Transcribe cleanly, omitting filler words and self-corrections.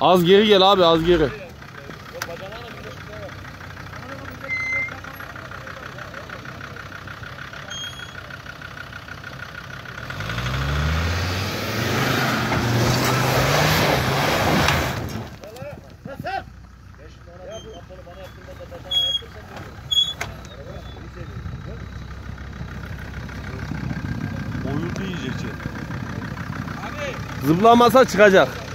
Az geri gel abi, az geri. Zıplamasa çıkacak.